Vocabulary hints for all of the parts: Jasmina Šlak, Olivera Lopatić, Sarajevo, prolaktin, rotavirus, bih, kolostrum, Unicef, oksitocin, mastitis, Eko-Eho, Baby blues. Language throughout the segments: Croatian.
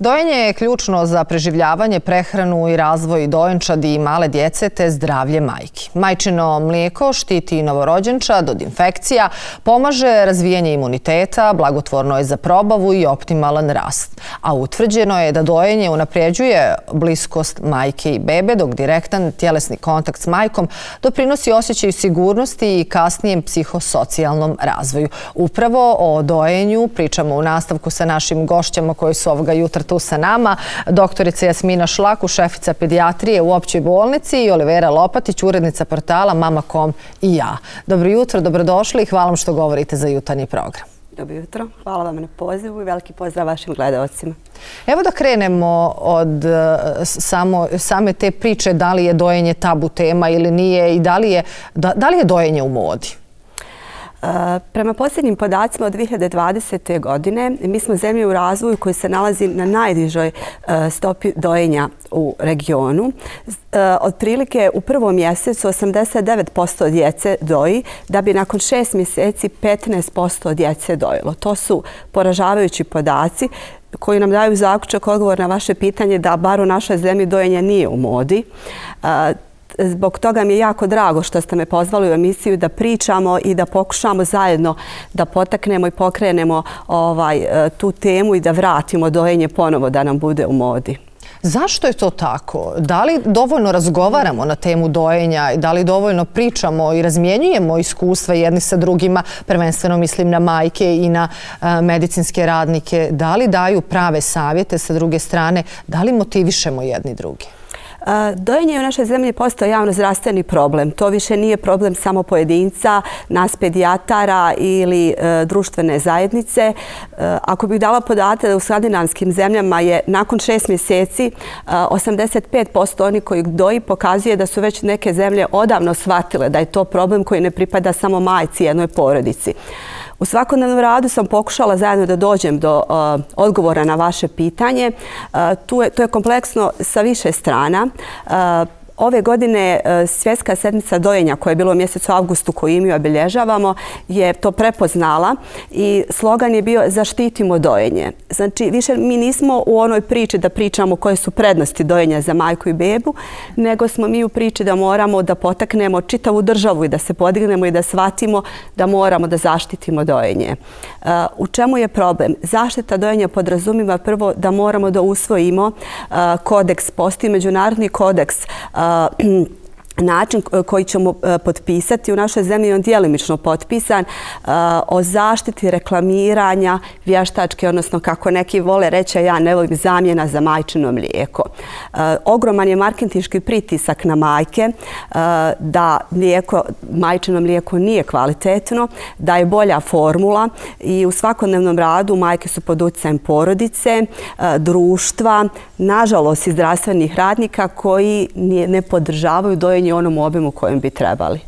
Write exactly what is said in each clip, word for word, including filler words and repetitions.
Dojenje je ključno za preživljavanje, prehranu i razvoj dojenčadi i male djece te zdravlje majki. Majčino mlijeko štiti novorođenčad od infekcija, pomaže razvijanje imuniteta, blagotvorno je za probavu i optimalan rast. A utvrđeno je da dojenje unapređuje bliskost majke i bebe, dok direktan tjelesni kontakt s majkom doprinosi osjećaju sigurnosti i kasnijem psihosocijalnom razvoju. Upravo o dojenju pričamo u nastavku sa našim gošćama koji su ovoga jutra tu sa nama. Doktorica Jasmina Šlak, šefica pedijatrije u općoj bolnici, i Olivera Lopatić, urednica portala Mama dot com i ja. Dobro jutro, dobrodošli i hvala vam što govorite za jutarnji program. Dobro jutro, hvala vam na pozivu i veliki pozdrav vašim gledalcima. Evo da krenemo od same te priče da li je dojenje tabu tema ili nije i da li je dojenje u modi. Prema posljednjim podacima od dve hiljade dvadesete. godine mi smo zemlja u razvoju koja se nalazi na najnižoj stopi dojenja u regionu. Otprilike u prvom mjesecu osamdeset devet posto djece doji, da bi nakon šest mjeseci petnaest posto djece dojelo. To su poražavajući podaci koji nam daju zaključak, odgovor na vaše pitanje da bar u našoj zemlji dojenje nije u modi. Zbog toga mi je jako drago što ste me pozvali u emisiju da pričamo i da pokušamo zajedno da potaknemo i pokrenemo tu temu i da vratimo dojenje ponovo da nam bude u modi. Zašto je to tako? Da li dovoljno razgovaramo na temu dojenja i da li dovoljno pričamo i razmjenjujemo iskustva jedni sa drugima, prvenstveno mislim na majke i na medicinske radnike, da li daju prave savjete sa druge strane, da li motivišemo jedni drugi? Dojenje je u našoj zemlji postao javno-zdravstveni problem. To više nije problem samo pojedinca, nas pedijatara ili društvene zajednice. Ako bih dala podatak da u skandinavskim zemljama je nakon šest mjeseci osamdeset pet posto oni koji doji pokazuje da su već neke zemlje odavno shvatile da je to problem koji ne pripada samo majci, jednoj porodici. U svakodnevnom radu sam pokušala zajedno da dođem do odgovora na vaše pitanje. To je kompleksno sa više strana. Ove godine svjetska sedmica dojenja koja je bila u mjesecu avgustu koju mi obilježavamo je to prepoznala i slogan je bio zaštitimo dojenje. Znači više mi nismo u onoj priči da pričamo koje su prednosti dojenja za majku i bebu, nego smo mi u priči da moramo da potaknemo čitavu državu i da se podignemo i da shvatimo da moramo da zaštitimo dojenje. U čemu je problem? Zaštita dojenja podrazumiva prvo da moramo da usvojimo kodeks, postoji međunarodni kodeks, način koji ćemo potpisati u našoj zemlji, on djelimično potpisan, o zaštiti reklamiranja vještačke, odnosno kako neki vole reći, ja ne volim, zamjena za majčino mlijeko. Ogroman je marketinški pritisak na majke da majčino mlijeko nije kvalitetno, da je bolja formula i u svakodnevnom radu majke su pod utjecajem porodice, društva, nažalost i zdravstvenih radnika koji ne podržavaju dojenje i onom obimu kojem bi trebali.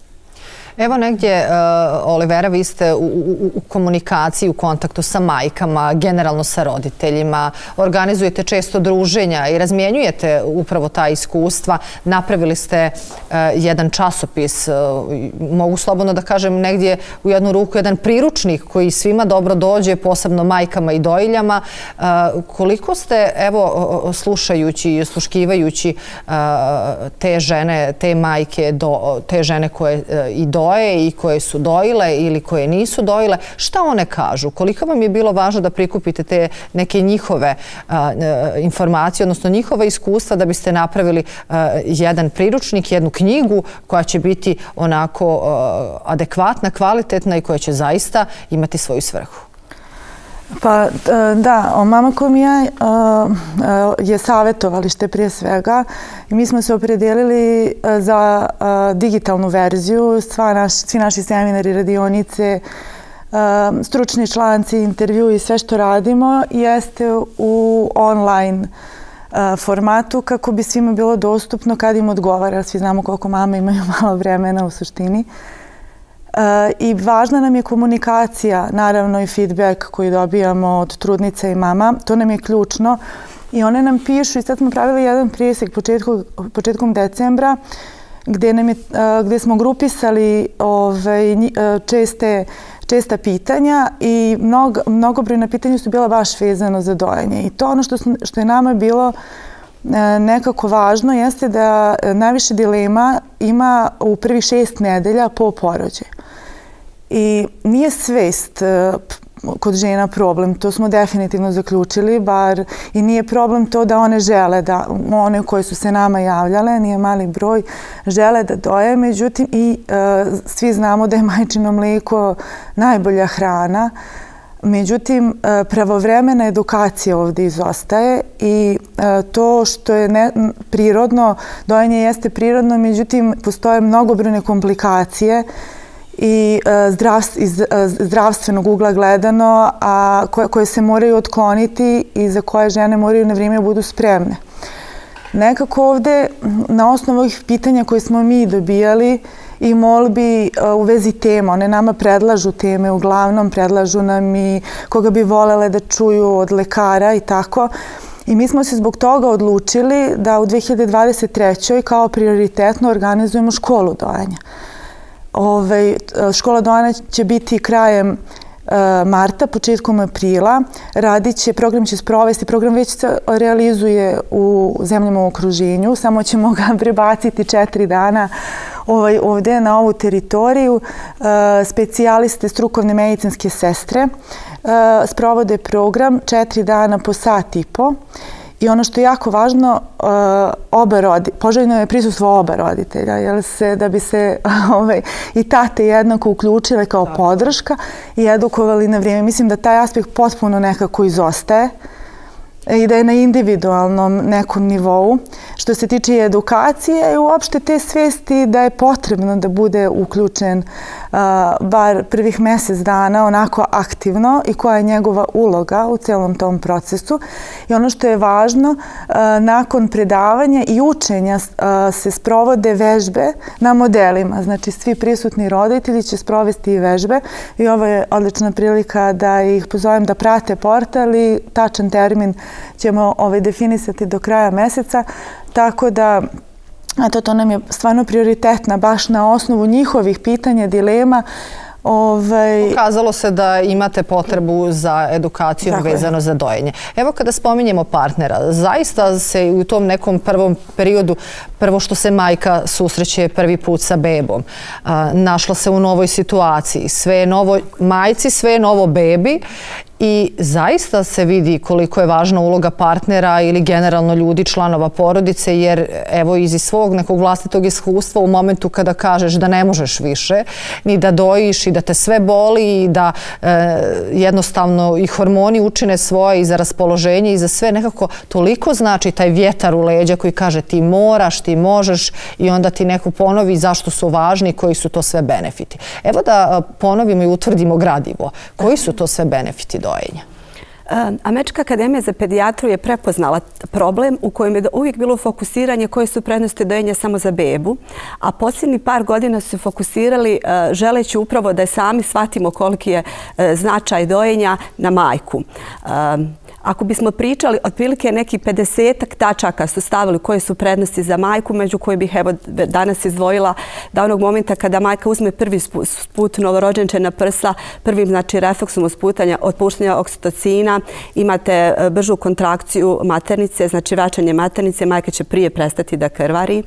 Evo negdje, Olivera, vi ste u komunikaciji, u kontaktu sa majkama, generalno sa roditeljima, organizujete često druženja i razmjenjujete upravo ta iskustva. Napravili ste jedan časopis, mogu slobodno da kažem negdje u jednu ruku, jedan priručnik koji svima dobro dođe, posebno majkama i dojiljama. Koliko ste, evo, slušajući i osluškivajući te žene, te majke, te žene koje i doje, i koje su dojile ili koje nisu dojile, šta one kažu? Koliko vam je bilo važno da prikupite te neke njihove informacije, odnosno njihova iskustva da biste napravili jedan priručnik, jednu knjigu koja će biti onako adekvatna, kvalitetna i koja će zaista imati svoju svrhu? Pa da, Mama dot com i ja je savjetovalište prije svega i mi smo se opredijelili za digitalnu verziju, svi naši seminari, radionice, stručni članci, intervju i sve što radimo jeste u online formatu kako bi svima bilo dostupno kad im odgovara. Svi znamo koliko mame imaju malo vremena u suštini. I važna nam je komunikacija, naravno i feedback koji dobijamo od trudnica i mama. To nam je ključno i one nam pišu i sad smo pravili jedan presjek početkom decembra gdje smo grupisali česte česta pitanja i mnog, mnogobrojna pitanja su bila baš vezano za dojenje. I to ono što, što je nama bilo nekako važno jeste da najviše dilema ima u prvih šest nedelja po porođaju. I nije svest kod žena problem, to smo definitivno zaključili, bar i nije problem to da one žele, da one koje su se nama javljale, nije mali broj, žele da doje, međutim i e, svi znamo da je majčino mlijeko najbolja hrana, međutim e, pravovremena edukacija ovdje izostaje i e, to što je ne, prirodno, dojenje jeste prirodno, međutim postoje mnogobrojne komplikacije i iz zdravstvenog ugla gledano, a koje se moraju otkloniti i za koje žene moraju na vrijeme budu spremne. Nekako ovdje, na osnovu ovih pitanja koje smo mi dobijali i molbi u vezi tema, one nama predlažu teme, uglavnom predlažu nam i koga bi volele da čuju od lekara i tako. I mi smo se zbog toga odlučili da u dve hiljade dvadeset trećoj kao prioritetno organizujemo školu dojenja. Ove, škola dojenja će biti krajem e, marta, početkom aprila. Radit će, program će sprovesti, program već se realizuje u zemljama u okruženju, samo ćemo ga prebaciti četiri dana ovaj, ovdje na ovu teritoriju. E, specijaliste, strukovne medicinske sestre e, sprovode program četiri dana po sat i po. I ono što je jako važno, oba rodi, poželjno je prisustvo oba roditelja, jer se, da bi se ove, i tate jednako uključile kao podrška i edukovali na vrijeme. Mislim da taj aspekt potpuno nekako izostaje i da je na individualnom nekom nivou. Što se tiče edukacije i uopšte te svijesti da je potrebno da bude uključen a, bar prvih mjesec dana onako aktivno i koja je njegova uloga u cijelom tom procesu. I ono što je važno, a, nakon predavanja i učenja a, se sprovode vežbe na modelima. Znači svi prisutni roditelji će sprovesti i vežbe i ovo je odlična prilika da ih pozovem da prate portal i tačan termin ćemo ovaj definisati do kraja mjeseca, tako da to, to nam je stvarno prioritetna baš na osnovu njihovih pitanja, dilema. Ovaj... Pokazalo se da imate potrebu za edukaciju tako vezano je za dojenje. Evo kada spominjemo partnera, zaista se u tom nekom prvom periodu, prvo što se majka susreće prvi put sa bebom, a, našla se u novoj situaciji, sve je novo majci, sve je novo bebi. I zaista se vidi koliko je važna uloga partnera ili generalno ljudi, članova porodice, jer evo iz svog nekog vlastitog iskustva u momentu kada kažeš da ne možeš više, ni da dojiš i da te sve boli i da e, jednostavno i hormoni učine svoje i za raspoloženje i za sve, nekako toliko znači taj vjetar u leđa koji kaže ti moraš, ti možeš i onda ti neko ponovi zašto su važni i koji su to sve benefiti. Evo da ponovimo i utvrdimo gradivo. Koji su to sve benefiti dojenja? Američka akademija za pedijatru je prepoznala problem u kojem je uvijek bilo fokusiranje koje su prednosti dojenja samo za bebu, a posljednji par godina su fokusirali želeći upravo da sami shvatimo koliki je značaj dojenja na majku. Ako bismo pričali, otprilike neki pedesetak tačaka su stavili koje su prednosti za majku, među koje bih evo danas izdvojila da onog momenta kada majka uzme prvi put novorođenčena prsa, prvim znači refleksom usputanja, otpuštanja oksitocina, imate bržu kontrakciju maternice, znači vraćanje maternice, majka će prije prestati da krvari.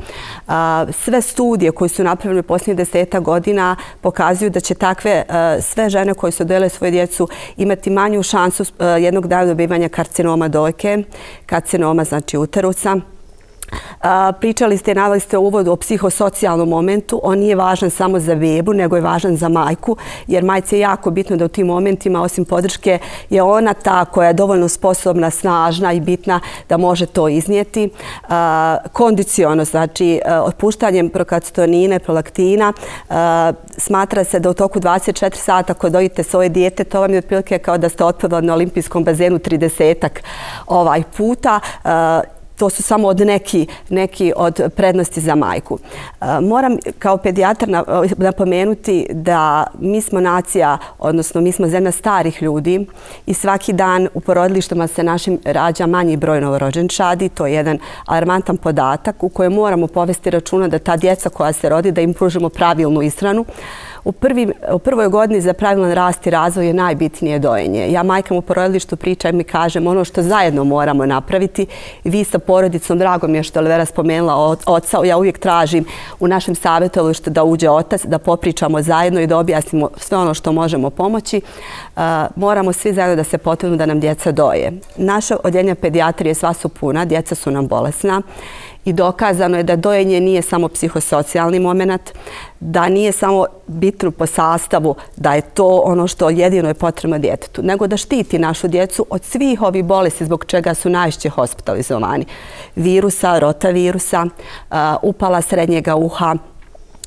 Sve studije koje su napravljene u posljednjih deseta godina pokazuju da će takve sve žene koje su dojele svoje djecu imati manju šansu jednog dana dobivanja karcinoma dojke, karcinoma znači uterusa. Pričali ste, navali ste o uvodu o psihosocijalnom momentu. On nije važan samo za bebu, nego je važan za majku, jer majci je jako bitno da u tim momentima, osim podrške, je ona ta koja je dovoljno sposobna, snažna i bitna da može to iznijeti. Kondiciono, znači otpuštanjem prokastotonina, prolaktina, smatra se da u toku dvadeset četiri sata ako dojite svoje dijete, to vam je otprilike kao da ste otpadali na olimpijskom bazenu tridesetak ovaj puta. To su samo od neki, neki od prednosti za majku. Moram kao pedijatar napomenuti da mi smo nacija, odnosno mi smo zemlja starih ljudi i svaki dan u porodilištima se našim rađa manji broj novorođenčadi. To je jedan alarmantan podatak u kojem moramo povesti računa da ta djeca koja se rodi, da im pružimo pravilnu ishranu. U, prvi, u prvoj godini za pravilan rast i razvoj je najbitnije dojenje. Ja majkam u porodilištu pričam i kažem ono što zajedno moramo napraviti. Vi sa porodicom, drago mi je što Olivera spomenula oca, ja uvijek tražim u našem savjetovalištu da uđe otac, da popričamo zajedno i da objasnimo sve ono što možemo pomoći. Moramo svi zajedno da se potrudimo da nam djeca doje. Naša odjeljenja pedijatrije sva su puna, djeca su nam bolesna. I dokazano je da dojenje nije samo psihosocijalni moment, da nije samo bitno po sastavu, da je to ono što jedino je potrebno djetetu, nego da štiti našu djecu od svih ovih bolesti zbog čega su najčešće hospitalizovani. Virusa, rotavirusa, upala srednjega uha,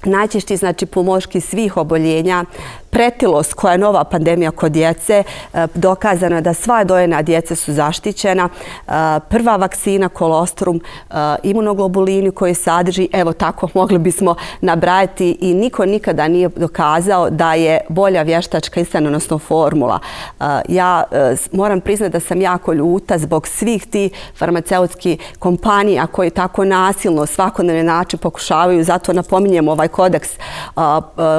najčešći znači pulmoški svih oboljenja, pretilost koja je nova pandemija kod djece, dokazano je da sva dojena djeca su zaštićena. Prva vakcina, kolostrum, imunoglobulini koji sadrži, evo tako mogli bismo nabrajati i niko nikada nije dokazao da je bolja vještačka ishrana, odnosno formula. Ja moram priznati da sam jako ljuta zbog svih tih farmaceutskih kompanija koji tako nasilno svakodnevni način pokušavaju, zato napominjem ovaj kodeks,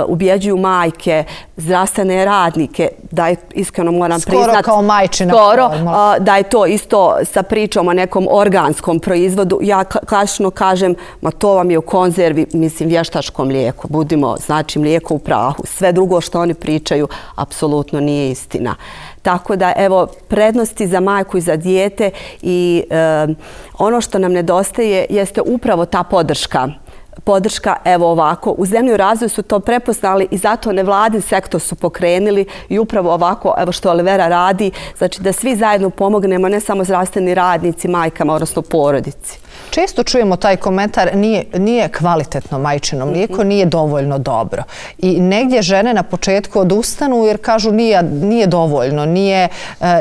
ubjeđuju majke, zdravstvene radnike, da je, iskreno moram priznati, skoro kao majčina, da je to isto sa pričom o nekom organskom proizvodu. Ja klasično kažem, ma to vam je u konzervi, mislim, vještačko mlijeko. Budimo, znači, mlijeko u prahu. Sve drugo što oni pričaju, apsolutno nije istina. Tako da, evo, prednosti za majku i za dijete i ono što nam nedostaje jeste upravo ta podrška. Podrška, evo ovako, u zemlji u razvoju su to prepoznali i zato nevladin sektor su pokrenuli i upravo ovako, evo što Olivera radi, znači da svi zajedno pomognemo, ne samo zdravstveni radnici, majkama, odnosno porodici. Često čujemo taj komentar, nije, nije kvalitetno majčino mlijeko, nije dovoljno dobro. I negdje žene na početku odustanu jer kažu nije, nije dovoljno, nije,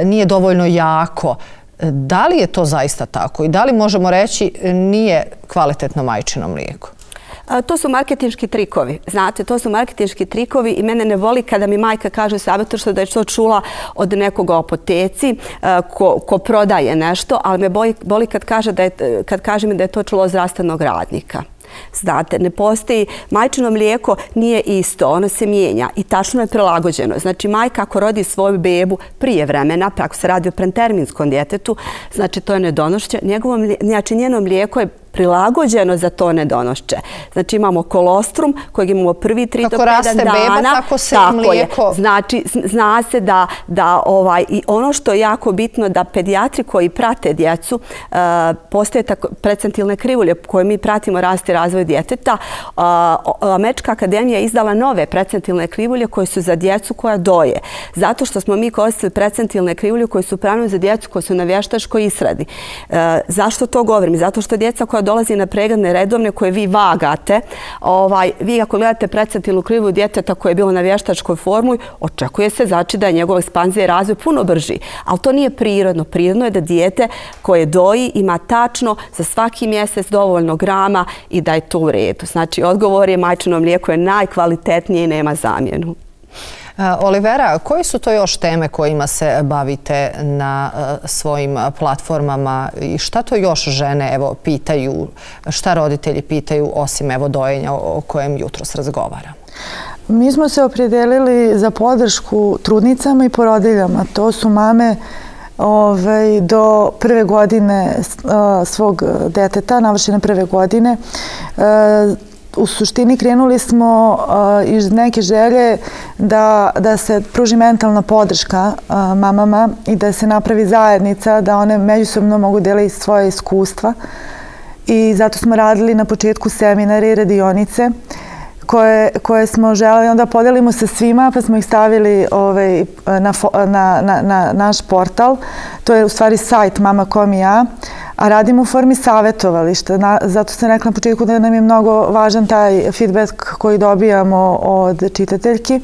nije dovoljno jako. Da li je to zaista tako i da li možemo reći nije kvalitetno majčino mlijeko? To su marketinški trikovi. Znate, to su marketinški trikovi i mene ne voli kada mi majka kaže savjetovalištu da je to čula od nekoga u apoteci ko, ko prodaje nešto, ali me boli kad kaže, da je, kad kaže mi da je to čula od zdravstvenog radnika. Znate, ne postoji, majčino mlijeko nije isto, ono se mijenja i tačno je prilagođeno. Znači, majka ako rodi svoju bebu prije vremena, pa ako se radi o preterminskom djetetu, znači to je nedonošće, znači njeno mlijeko je prilagođeno za to nedonošće. Znači imamo kolostrum kojeg imamo prvi tri do pet dana. Kako raste beba, tako se mlijeko. Znači zna se da, da ovaj, i ono što je jako bitno da pedijatri koji prate djecu, uh, postoje tako precentilne krivulje koje mi pratimo rast i razvoj djeteta. Uh, Američka akademija je izdala nove precentilne krivulje koje su za djecu koja doje. Zato što smo mi koristili precentilne krivulje koje su pravno za djecu koja su na vještačkoj ishrani. Uh, zašto to govorim? Zato što djeca koja dolazi na preglede redovne koje vi vagate. Ovaj, vi ako gledate precentilnu krivulju djeteta koje je bilo na vještačkoj formuli, očekuje se znači da je njegova ekspanzija i razvoj puno brži. Ali to nije prirodno. Prirodno je da dijete koje doji ima tačno za svaki mjesec dovoljno grama i da je to u redu. Znači, odgovor je majčino mlijeko je najkvalitetnije i nema zamjenu. Olivera, koje su to još teme kojima se bavite na svojim platformama i šta to još žene evo, pitaju, šta roditelji pitaju osim evo, dojenja o kojem jutros razgovaramo? Mi smo se opredijelili za podršku trudnicama i porodiljama. To su mame Ove, do prve godine a, svog deteta, navršene prve godine. A, U suštini krenuli smo uh, iz neke želje da, da se pruži mentalna podrška uh, mamama i da se napravi zajednica, da one međusobno mogu deliti svoje iskustva. I zato smo radili na početku seminare i radionice koje, koje smo želeli onda podelimo sa svima, pa smo ih stavili ovaj, na, na, na, na naš portal. To je u stvari sajt Mama dot com i ja. A radimo u formi savjetovališta. Zato sam rekla na početku da nam je mnogo važan taj feedback koji dobijamo od čitateljki.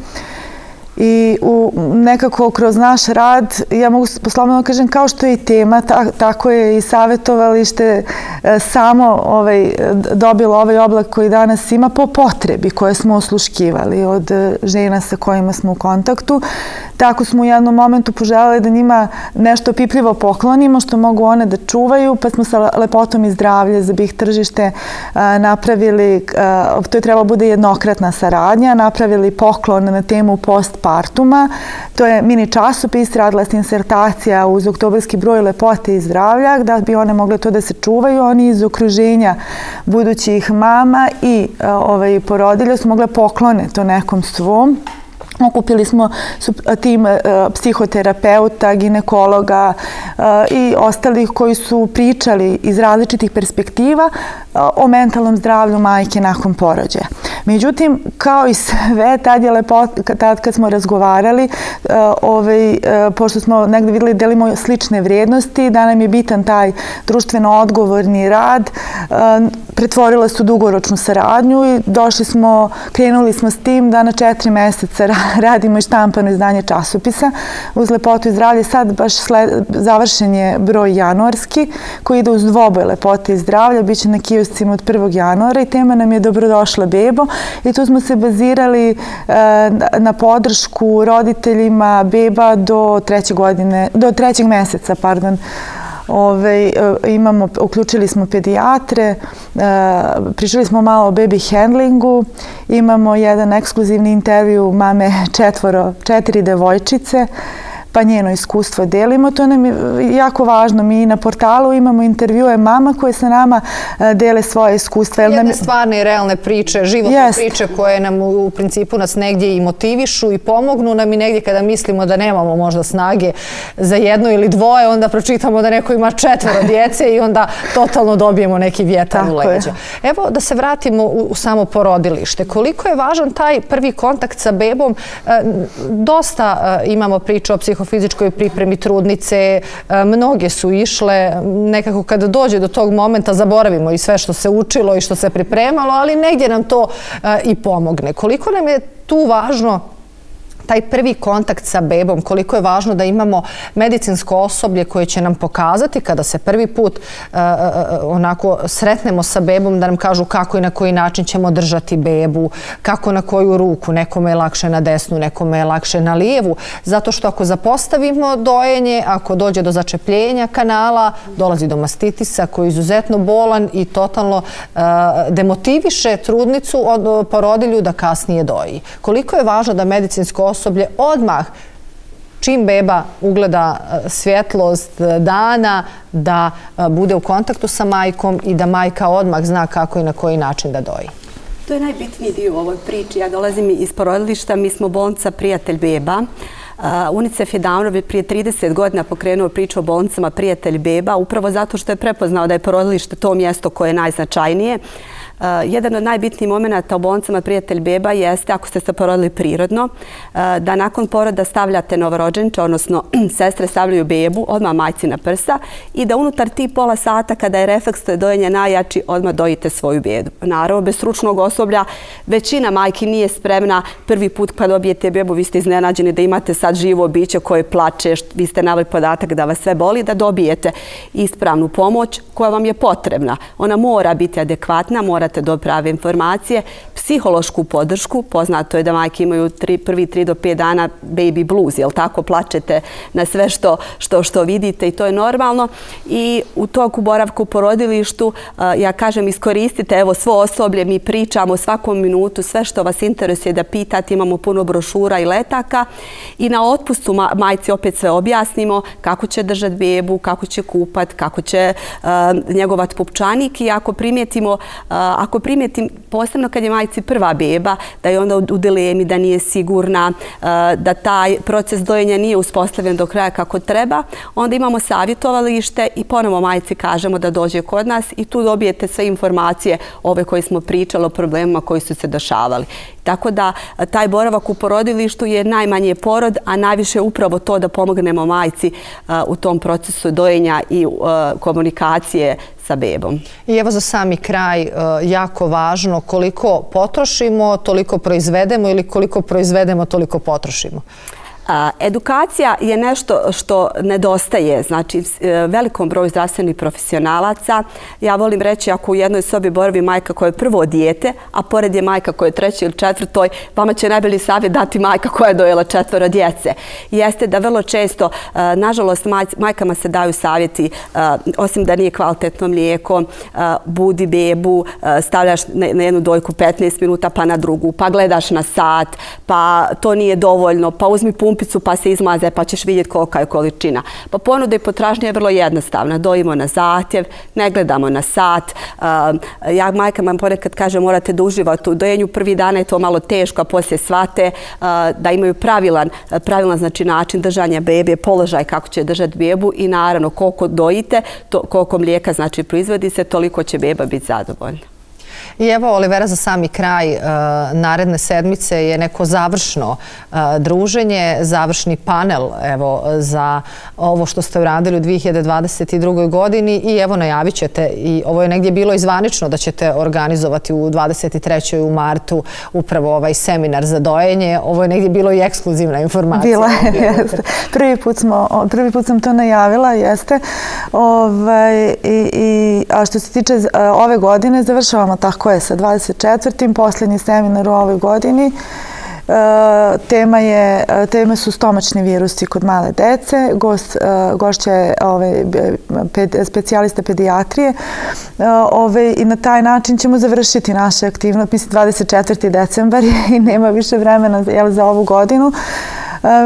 I u, nekako kroz naš rad, ja mogu poslovno kažem, kao što je i tema, ta, tako je i savjetovalište e, samo ovaj, dobilo ovaj oblak koji danas ima po potrebi koje smo osluškivali od žena sa kojima smo u kontaktu, Tako smo u jednom momentu poželjeli da njima nešto opipljivo poklonimo što mogu one da čuvaju, pa smo sa Lepotom i zdravlje za B I H tržište napravili, to je trebalo bude jednokratna saradnja, napravili poklon na temu postpartuma. To je mini časopis, radila se insertacija uz oktobarski broj Lepote i zdravlja, da bi one mogle to da se čuvaju. Oni iz okruženja budućih mama i porodilja su mogle poklone to nekom svom. Okupili smo tim psihoterapeuta, ginekologa i ostalih koji su pričali iz različitih perspektiva o mentalnom zdravlju majke nakon porođaja. Međutim, kao i sve, tad kad smo razgovarali, pošto smo negdje vidjeli da imamo slične vrijednosti, da nam je bitan taj društveno odgovorni rad, pretvorila se u dugoročnu saradnju i došli smo, krenuli smo s tim da na četiri meseca radimo i štampano izdanje časopisa uz Lepotu i zdravlje. Sad baš završen je broj januarski koji ide uz dvoboj Lepote i zdravlja, bit će na kioscima od prvog januara i tema nam je Dobrodošla bebo i tu smo se bazirali na podršku roditeljima beba do trećeg godine, do trećeg meseca, pardon. Imamo, uključili smo pedijatre, pričali smo malo o baby handlingu, imamo jedan ekskluzivni intervju mame četvoro, četiri devojčice, pa njeno iskustvo delimo. To nam je jako važno. Mi na portalu imamo intervjue mama koje sa nama dele svoje iskustva. Jedne stvarne i realne priče, životne priče koje nam u principu nas negdje i motivišu i pomognu nam i negdje kada mislimo da nemamo možda snage za jedno ili dvoje, onda pročitamo da neko ima četvoro djece i onda totalno dobijemo neki vjetar u leđa. Evo da se vratimo u samo porodilište. Koliko je važan taj prvi kontakt sa bebom? Dosta imamo priča o psihoterapiji, fizičkoj pripremi trudnice, mnoge su išle, nekako kada dođe do tog momenta zaboravimo i sve što se učilo i što se pripremalo, ali negdje nam to i pomogne. Koliko nam je tu važno taj prvi kontakt sa bebom, koliko je važno da imamo medicinsko osoblje koje će nam pokazati kada se prvi put onako sretnemo sa bebom, da nam kažu kako i na koji način ćemo držati bebu, kako na koju ruku, nekome je lakše na desnu, nekome je lakše na lijevu, zato što ako zapostavimo dojenje, ako dođe do začepljenja kanala, dolazi do mastitisa koji je izuzetno bolan i totalno demotiviše trudnicu, porodilju da kasnije doji. Koliko je važno da medicinsko osoblje odmah, čim beba ugleda svjetlost dana, da bude u kontaktu sa majkom i da majka odmah zna kako i na koji način da doji. To je najbitniji dio u ovoj priči. Ja dolazim iz porodilišta, mi smo bolnica Prijatelj beba. Unicef je davno prije trideset godina pokrenuo priču o bolnicama Prijatelj beba, upravo zato što je prepoznao da je porodilište to mjesto koje je najznačajnije. Jedan od najbitnijih momenta u bolnicama Prijatelj beba jeste, ako ste se porodili prirodno, da nakon poroda stavljate novorođenče, odnosno sestre stavljaju bebu, odmah majci na prsa, i da unutar tih pola sata kada je refleks, to je dojenje najjači, odmah dojite svoju bebu. Naravno, bez stručnog osoblja većina majki nije spremna. Prvi put kad dobijete bebu, vi ste iznenađeni da imate sad živo biće koje plače, vi ste naveli podatak da vas sve boli, da dobijete ispravnu pomoć koja vam je potrebna. Ona mora biti adekvatna, mora do prave informacije, psihološku podršku. Poznato je da majke imaju prvi tri do pet dana baby blues, jel tako, plačete na sve što vidite i to je normalno. I u toku boravka u porodilištu, ja kažem, iskoristite, evo, svo osoblje, mi pričamo svakom minutu, sve što vas interesuje da pitate, imamo puno brošura i letaka i na otpustu majci opet sve objasnimo, kako će držati bebu, kako će kupat, kako će njegovat pupčanik. I ako primijetimo Ako primijetim, posebno kad je majci prva beba, da je onda u dilemi, da nije sigurna, da taj proces dojenja nije uspostavljen do kraja kako treba, onda imamo savjetovalište i ponovo majci kažemo da dođe kod nas i tu dobijete sve informacije ove koje smo pričali o problemima koji su se dešavali. Tako da taj boravak u porodilištu je najmanje porod, a najviše upravo to da pomognemo majci u tom procesu dojenja i komunikacije sa bebom. I evo za sami kraj, jako važno, koliko potrošimo, toliko proizvedemo, ili koliko proizvedemo, toliko potrošimo? Edukacija je nešto što nedostaje, znači velikom broju zdravstvenih profesionalaca. Ja volim reći, ako u jednoj sobi boravi majka koja je prvo dijete, a pored je majka koja je treći ili četvrtoj, vama će najbolji savjet dati majka koja je dojela četvoro djece. Jeste da vrlo često, nažalost, majkama se daju savjeti, osim da nije kvalitetno mlijeko, budi bebu, stavljaš na jednu dojku petnaest minuta, pa na drugu, pa gledaš na sat, pa to nije dovoljno, pa uzmi pumpu, pa se izmaze, pa ćeš vidjeti kolika je količina. Pa ponuda i potražnja je vrlo jednostavna. Dojimo na zahtjev, ne gledamo na sat. Ja majkama pored kad kažem morate da uživate u dojenju, prvi dana je to malo teško, a poslije shvate da imaju pravilan način držanja bebe, položaj kako će držati bebu i naravno koliko dojite, koliko mlijeka proizvodi se, toliko će beba biti zadovoljna. I evo, Olivera, za sami kraj naredne sedmice je neko završno druženje, završni panel za ovo što ste uradili u dvije hiljade dvadeset drugoj. godini i evo najavit ćete, i ovo je negdje bilo i zvanično da ćete organizovati u dvadeset trećoj. u martu upravo ovaj seminar za dojenje. Ovo je negdje bilo i ekskluzivna informacija. Bila je, jeste. Prvi put sam to najavila, jeste. A što se tiče ove godine, završavamo tako koje je sa dvadeset četvrtim posljednji seminar u ovoj godini. Tema su stomačni virusi kod male dece. Gošća je specijalista pedijatrije i na taj način ćemo završiti naše aktivnosti. Mislim, dvadeset četvrti decembar je i nema više vremena za ovu godinu.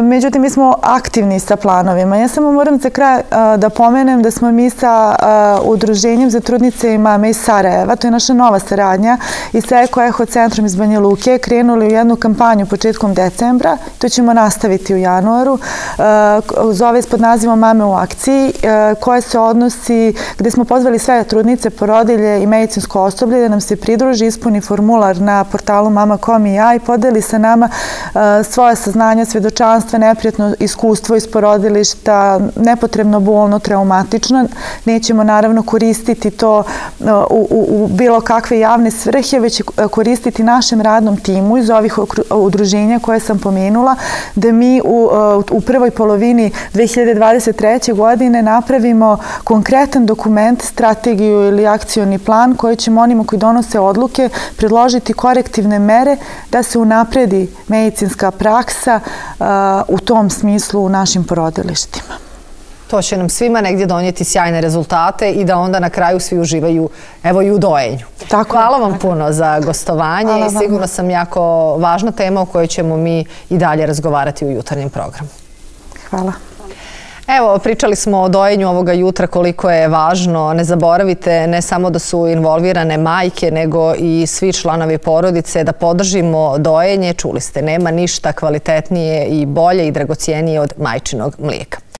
Međutim, mi smo aktivni sa planovima. Ja samo moram za kraj da pomenem da smo mi sa Udruženjem za trudnice i mame iz Sarajeva, to je naša nova saradnja, i sa Eko-Eho centrom iz Banja Luke krenuli u jednu kampanju početkom decembra, to ćemo nastaviti u januaru, zove pod nazivom Mame u akciji, koja se odnosi, gde smo pozvali sve trudnice, porodilje i medicinsko osoblje da nam se pridruži, ispuni formular na portalu Mama dot com i ja i podeli sa nama svoje saznanja, svedočanstva, neprijatno iskustvo iz porodilišta, nepotrebno bolno, traumatično. Nećemo naravno koristiti to u bilo kakve javne svrhe, već koristiti našem radnom timu iz ovih udruženja koje sam pomenula, da mi u prvoj polovini dvije hiljade dvadeset treće. godine napravimo konkretan dokument, strategiju ili akcioni plan koji ćemo onima koji donose odluke predložiti korektivne mere da se unapredi medicinska praksa u tom smislu u našim porodilištima. To će nam svima negdje donijeti sjajne rezultate i da onda na kraju svi uživaju, evo, i u dojenju. Hvala vam puno za gostovanje i sigurno sam jako važna tema o kojoj ćemo mi i dalje razgovarati u jutarnjem programu. Hvala. Evo, pričali smo o dojenju ovoga jutra, koliko je važno. Ne zaboravite, ne samo da su involvirane majke, nego i svi članovi porodice, da podržimo dojenje. Čuli ste, nema ništa kvalitetnije i bolje i dragocijenije od majčinog mlijeka.